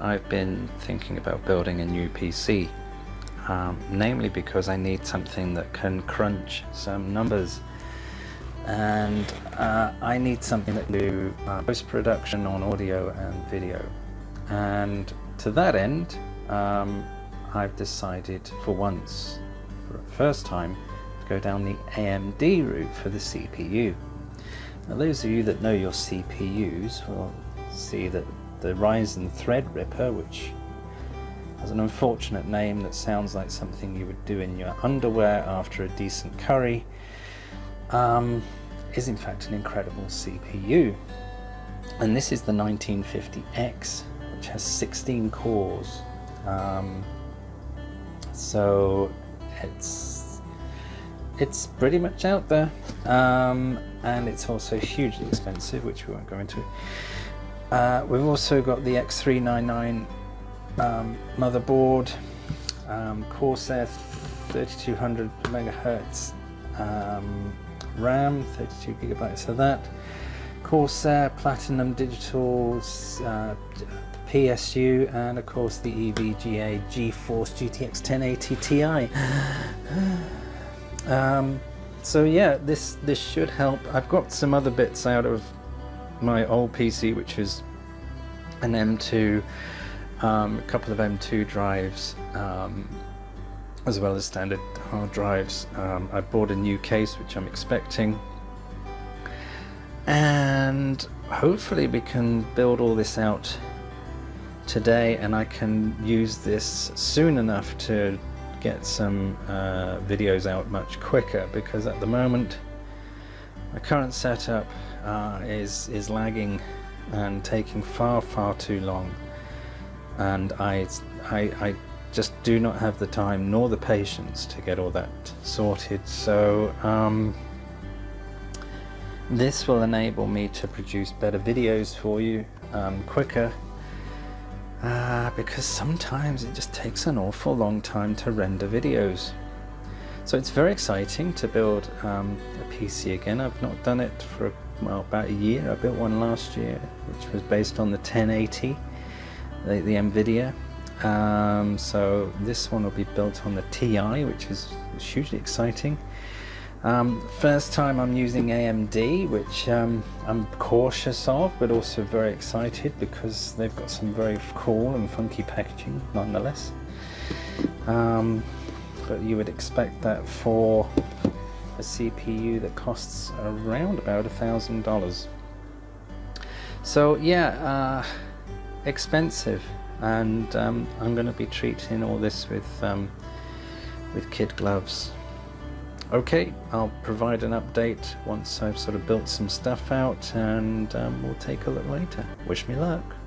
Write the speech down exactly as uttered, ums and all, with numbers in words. I've been thinking about building a new P C, um, namely because I need something that can crunch some numbers, and uh, I need something that can do uh, post-production on audio and video. And to that end, um, I've decided for once, for the first time, to go down the A M D route for the C P U. Now, those of you that know your C P Us will see that the Ryzen Threadripper, which has an unfortunate name that sounds like something you would do in your underwear after a decent curry, um, is in fact an incredible C P U. And this is the nineteen fifty X, which has sixteen cores. Um, so it's it's pretty much out there, um, and it's also hugely expensive, which we won't go into. Uh, we've also got the X three ninety-nine um, motherboard, um, Corsair thirty-two hundred megahertz um, RAM, thirty-two gigabytes of that, Corsair Platinum Digital uh, P S U, and of course the E V G A GeForce G T X ten eighty Ti. um, so yeah, this this should help. I've got some other bits out of my old P C, which is an M two, um, a couple of M two drives, um, as well as standard hard drives. Um, I bought a new case, which I'm expecting, and hopefully we can build all this out today, and I can use this soon enough to get some uh, videos out much quicker, because at the moment my current setup uh, is is lagging and taking far far too long, and I, I I just do not have the time nor the patience to get all that sorted. So um, this will enable me to produce better videos for you um, quicker, uh, because sometimes it just takes an awful long time to render videos. So it's very exciting to build um, a P C again. I've not done it for, well, about a year. I built one last year, which was based on the ten eighty, the, the NVIDIA. Um, so this one will be built on the Ti, which is hugely exciting. Um, first time I'm using A M D, which um, I'm cautious of, but also very excited, because they've got some very cool and funky packaging nonetheless. Um, But you would expect that for a C P U that costs around about a thousand dollars. So yeah, uh, expensive, and um, I'm going to be treating all this with um, with kid gloves. Okay, I'll provide an update once I've sort of built some stuff out, and um, we'll take a look later. Wish me luck.